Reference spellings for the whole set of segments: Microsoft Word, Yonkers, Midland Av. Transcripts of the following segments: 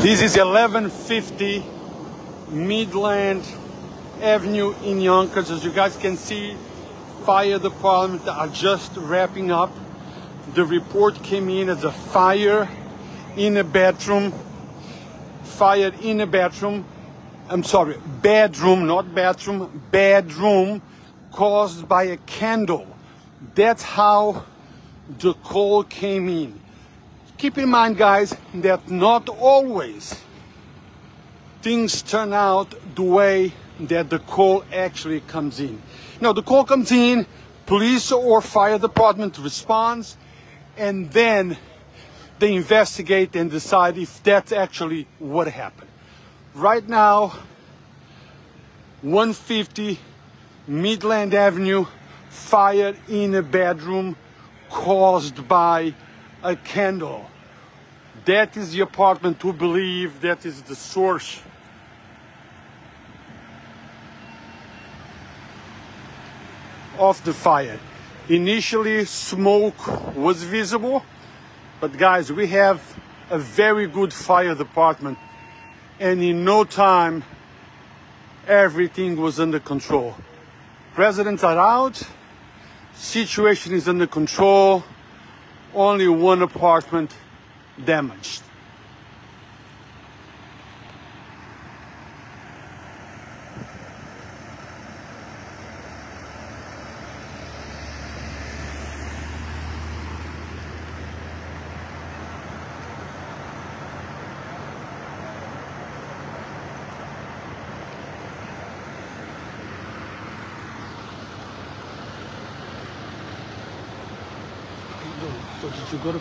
This is 1150 Midland Avenue in Yonkers. As you guys can see, fire department are just wrapping up. The report came in as a fire in a bathroom. Fire in a bathroom. I'm sorry, bedroom, not bathroom. Bedroom caused by a candle. That's how the call came in. Keep in mind, guys, that not always things turn out the way that the call actually comes in. Now, the call comes in, police or fire department responds, and then they investigate and decide if that's actually what happened. Right now, 150 Midland Avenue, fire in a bedroom caused by a candle. That is the apartment to believe. That is the source. Of the fire. Initially, smoke was visible, but guys, we have a very good fire department, and in no time everything was under control. Residents are out, situation is under control, only one apartment damaged. So did you go to...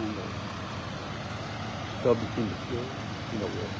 No. Between the field and the wall.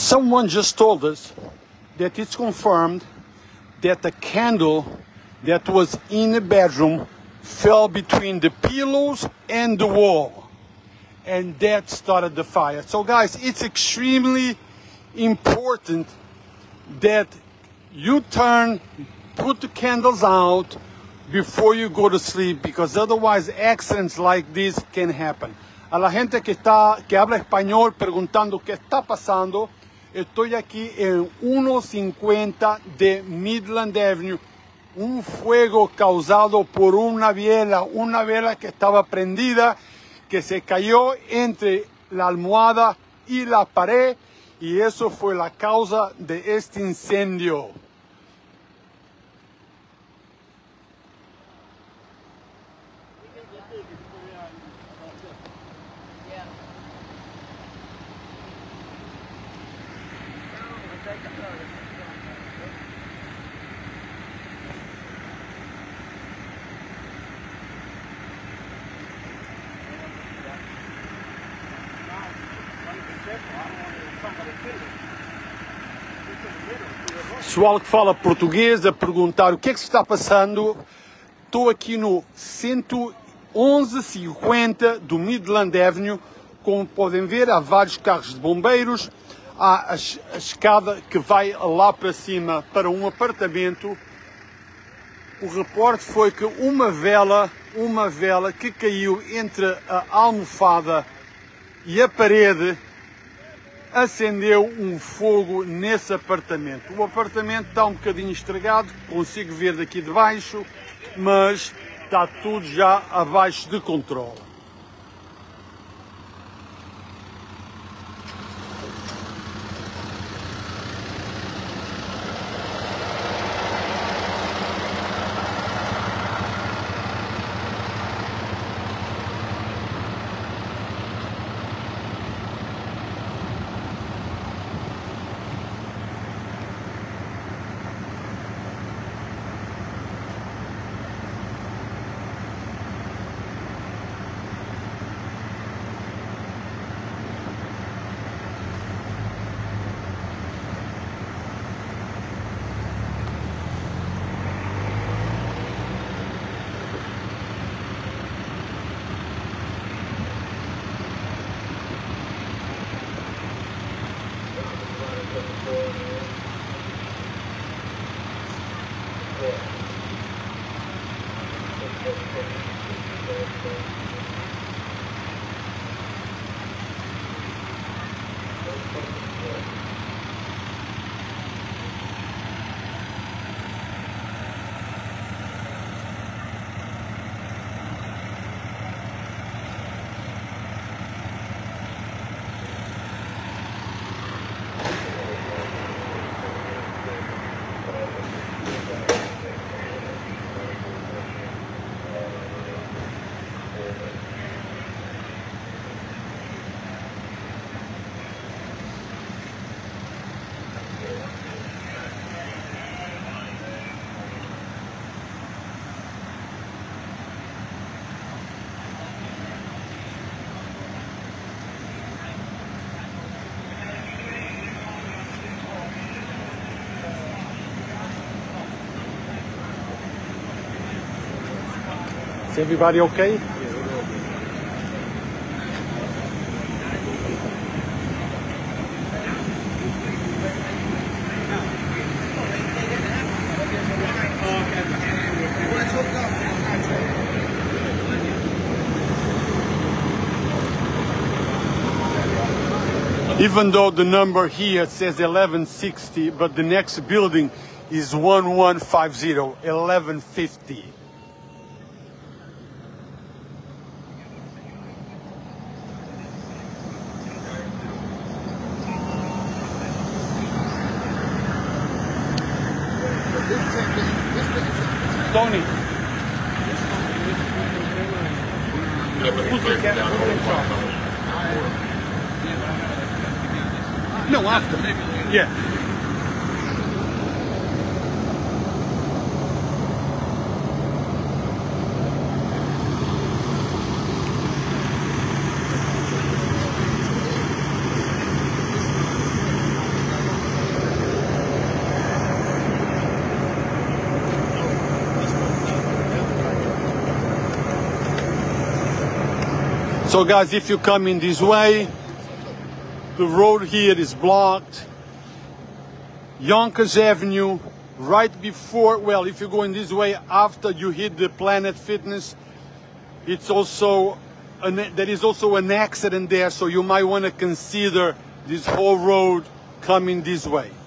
Someone just told us that it's confirmed that a candle that was in the bedroom fell between the pillows and the wall, and that started the fire. So guys, it's extremely important that you put the candles out before you go to sleep, because otherwise accidents like this can happen. A la gente que habla español preguntando qué está pasando, estoy aquí en 150 de Midland Avenue. Un fuego causado por una vela que estaba prendida, que se cayó entre la almohada y la pared, y eso fue la causa de este incendio. Pessoal que fala português a perguntar o que é que se está passando. Estou aqui no 1150 do Midland Avenue. Como podem ver, há vários carros de bombeiros. Há a escada que vai lá para cima para um apartamento. O reporte foi que uma vela que caiu entre a almofada e a parede acendeu um fogo nesse apartamento. O apartamento está um bocadinho estragado, consigo ver daqui de baixo, mas está tudo já abaixo de controle. Is everybody okay? Yeah, we're okay. Even though the number here says 1160, but the next building is 1150, 1150. So guys, if you come in this way, the road here is blocked. Yonkers Avenue, right before, well, if you go in this way, after you hit the Planet Fitness, it's also, there is also an accident there, so you might want to consider this whole road coming this way.